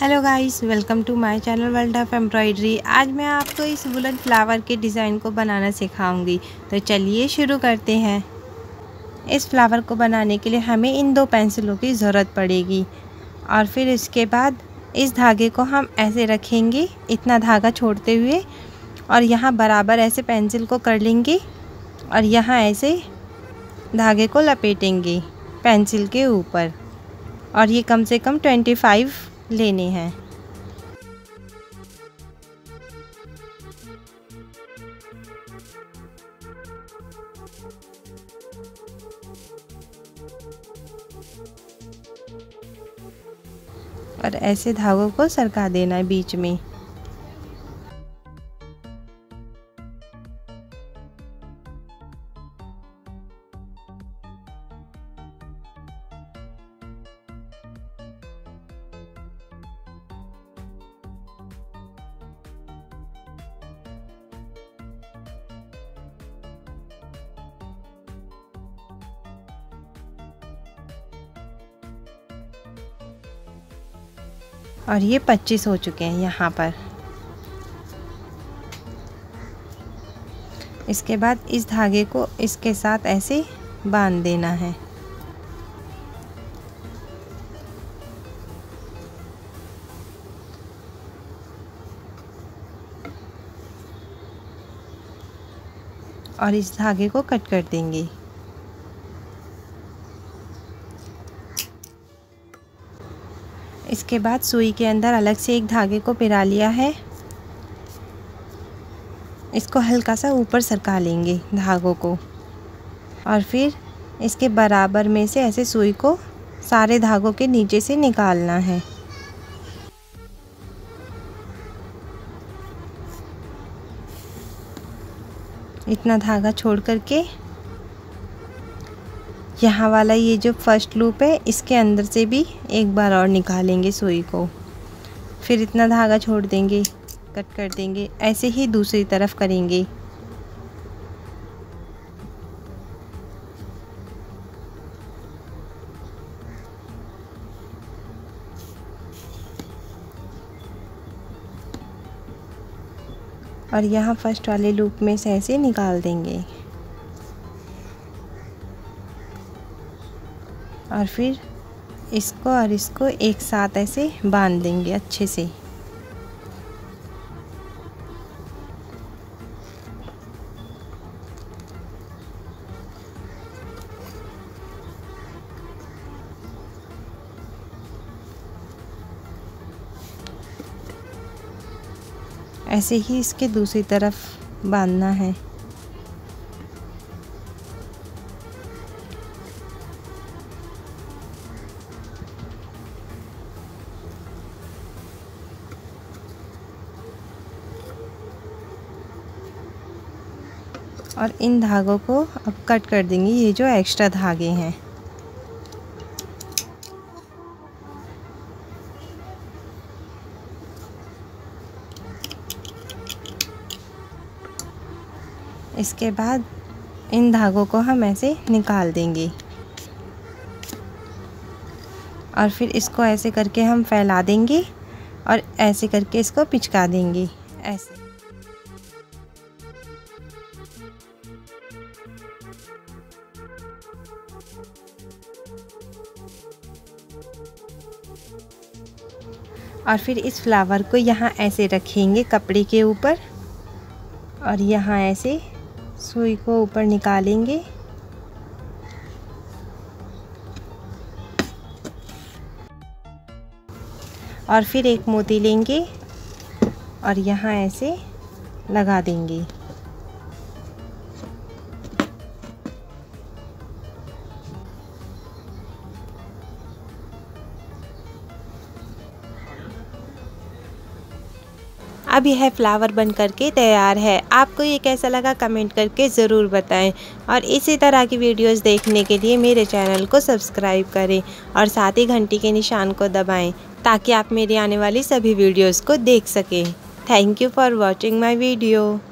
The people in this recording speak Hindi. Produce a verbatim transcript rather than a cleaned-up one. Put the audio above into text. Hello guys, welcome to my channel world of embroidery. आज मैं आपको इस वुलन फ्लावर के डिज़ाइन को बनाना सिखाऊंगी, तो चलिए शुरू करते हैं। इस फ्लावर को बनाने के लिए हमें इन दो पेंसिलों की ज़रूरत पड़ेगी और फिर इसके बाद इस धागे को हम ऐसे रखेंगे, इतना धागा छोड़ते हुए, और यहाँ बराबर ऐसे पेंसिल को कर लेंगे और यहाँ ऐसे धागे को लपेटेंगे पेंसिल के ऊपर। और ये कम से कम ट्वेंटी फाइव लेने हैं। और ऐसे धागों को सरका देना है बीच में। और ये पच्चीस हो चुके हैं यहाँ पर। इसके बाद इस धागे को इसके साथ ऐसे बांध देना है। और इस धागे को कट कर देंगे। इसके बाद सुई के अंदर अलग से एक धागे को पिरा लिया है, इसको हल्का सा ऊपर सरका लेंगे धागों को। और फिर इसके बराबर में से ऐसे सुई को सारे धागों के नीचे से निकालना है। इतना धागा छोड़ करके यहाँ वाला ये जो फर्स्ट लूप है, इसके अंदर से भी एक बार और निकालेंगे सुई को। फिर इतना धागा छोड़ देंगे, कट कर देंगे। ऐसे ही दूसरी तरफ करेंगे। और यहाँ फर्स्ट वाले लूप में से ऐसे निकाल देंगे। और फिर इसको और इसको एक साथ ऐसे बांध देंगे अच्छे से। ऐसे ही इसके दूसरी तरफ बांधना है। और इन धागों को अब कट कर देंगे, ये जो एक्स्ट्रा धागे हैं। इसके बाद इन धागों को हम ऐसे निकाल देंगे। और फिर इसको ऐसे करके हम फैला देंगे और ऐसे करके इसको पिचका देंगे ऐसे। और फिर इस फ्लावर को यहाँ ऐसे रखेंगे कपड़े के ऊपर और यहाँ ऐसे सुई को ऊपर निकालेंगे। और फिर एक मोती लेंगे और यहाँ ऐसे लगा देंगे। अब यह फ्लावर बन करके तैयार है। आपको ये कैसा लगा कमेंट करके ज़रूर बताएं और इसी तरह की वीडियोस देखने के लिए मेरे चैनल को सब्सक्राइब करें और साथ ही घंटी के निशान को दबाएं ताकि आप मेरी आने वाली सभी वीडियोस को देख सकें। Thank you for watching my video.